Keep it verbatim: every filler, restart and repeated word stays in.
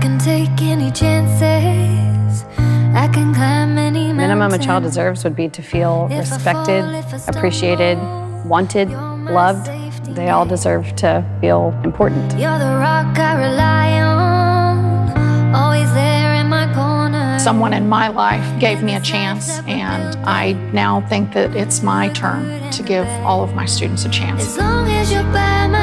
can take any chances. I can climb any mountain. Minimum a child deserves would be to feel respected, appreciated, wanted, loved. They all deserve to feel important. You're the rock I rely on, always there in my corner. Someone in my life gave me a chance, and I now think that it's my turn to give all of my students a chance. As long as you're by my